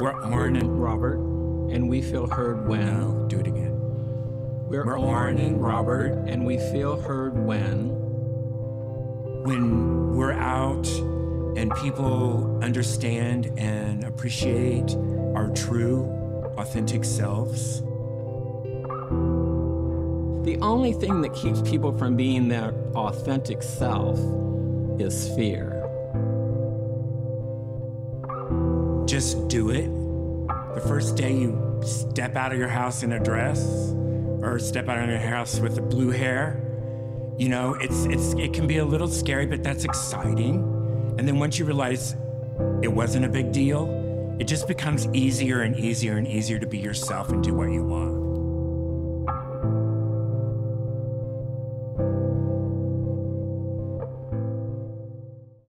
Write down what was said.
We're Arnon, Robert, and we feel heard when... No, do it again. We're Arnon, Robert, and we feel heard when... When we're out and people understand and appreciate our true, authentic selves. The only thing that keeps people from being their authentic self is fear. Just do it. The first day you step out of your house in a dress or step out of your house with the blue hair, you know, it can be a little scary, but that's exciting. And then once you realize it wasn't a big deal, it just becomes easier and easier and easier to be yourself and do what you want.